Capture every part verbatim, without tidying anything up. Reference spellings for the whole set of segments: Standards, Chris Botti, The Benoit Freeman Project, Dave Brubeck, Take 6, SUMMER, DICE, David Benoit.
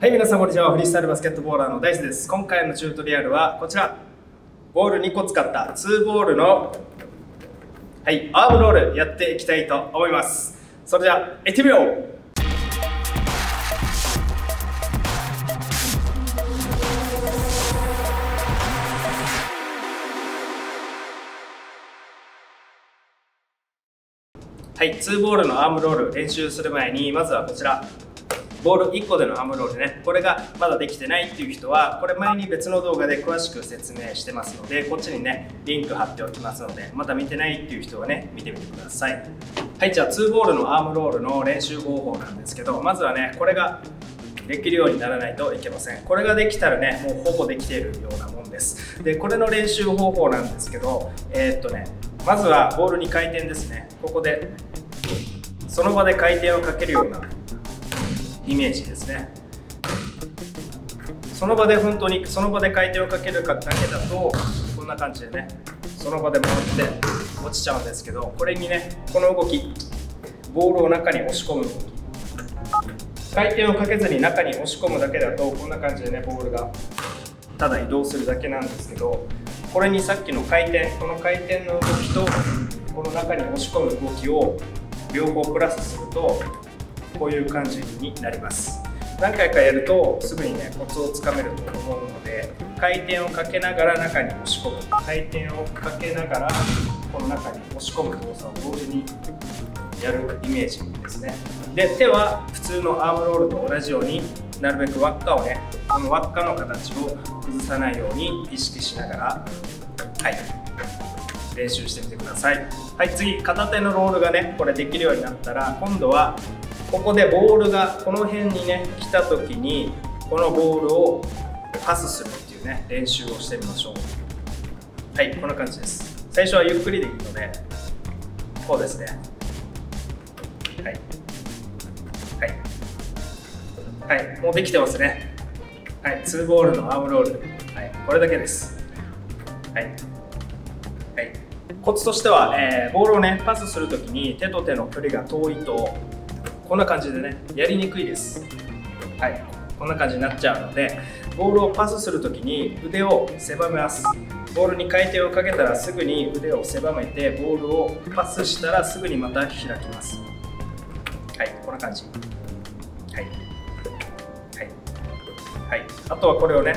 はい、皆さんこんにちは。フリースタイルバスケットボーラーのダイスです。今回のチュートリアルはこちら。ボールにこ使ったツーボールの、はい、アームロールやっていきたいと思います。それじゃあ、行ってみよう。はい、ツーボールのアームロール練習する前に、まずはこちら。ボールいっこでのアームロールね、これがまだできてないっていう人は、これ前に別の動画で詳しく説明してますので、こっちにねリンク貼っておきますので、まだ見てないっていう人はね見てみてください。はい、じゃあツーボールのアームロールの練習方法なんですけど、まずはねこれができるようにならないといけません。これができたらねもうほぼできているようなもんです。でこれの練習方法なんですけど、えー、っとねまずはボールに回転ですね。ここでその場で回転をかけるようなイメージですね。その場で本当にその場で回転をかけるだけだとこんな感じでね、その場で回って落ちちゃうんですけど、これにねこの動き、ボールを中に押し込む動き、回転をかけずに中に押し込むだけだとこんな感じでねボールがただ移動するだけなんですけど、これにさっきの回転、この回転の動きとこの中に押し込む動きを両方プラスするとこういう感じになります。何回かやるとすぐにねコツをつかめると思うので、回転をかけながら中に押し込む、回転をかけながらこの中に押し込む動作を同時にやるイメージですね。で手は普通のアームロールと同じように、なるべく輪っかをね、この輪っかの形を崩さないように意識しながら、はい、練習してみてください。はい、次、片手のロールがねこれできるようになったら、今度はここでボールがこの辺にね来た時にこのボールをパスするっていうね練習をしてみましょう。はい、こんな感じです。最初はゆっくりでいいのでこうですね。はいはい、はい、もうできてますね。はい、ツーボールのアームロール、はい、これだけです。はいはい、コツとしては、えー、ボールをねパスする時に手と手の距離が遠いとこんな感じでねやりにくいです。はい、こんな感じになっちゃうので、ボールをパスするときに腕を狭めます。ボールに回転をかけたらすぐに腕を狭めて、ボールをパスしたらすぐにまた開きます。はい、こんな感じ。はいはい、はい、あとはこれをね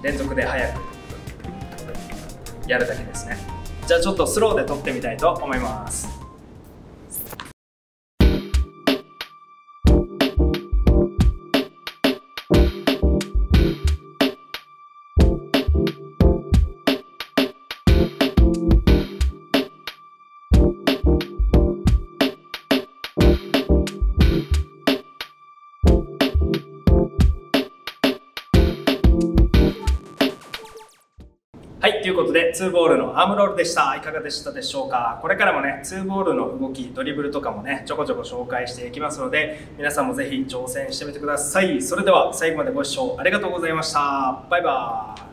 連続で速くやるだけですね。じゃあちょっとスローで撮ってみたいと思います。はい、ということでツーボールのアームロールでした。いかがでしたでしょうか。これからもね、ツーボールの動き、ドリブルとかもね、ちょこちょこ紹介していきますので、皆さんもぜひ挑戦してみてください。それでは最後までご視聴ありがとうございました。バイバーイ。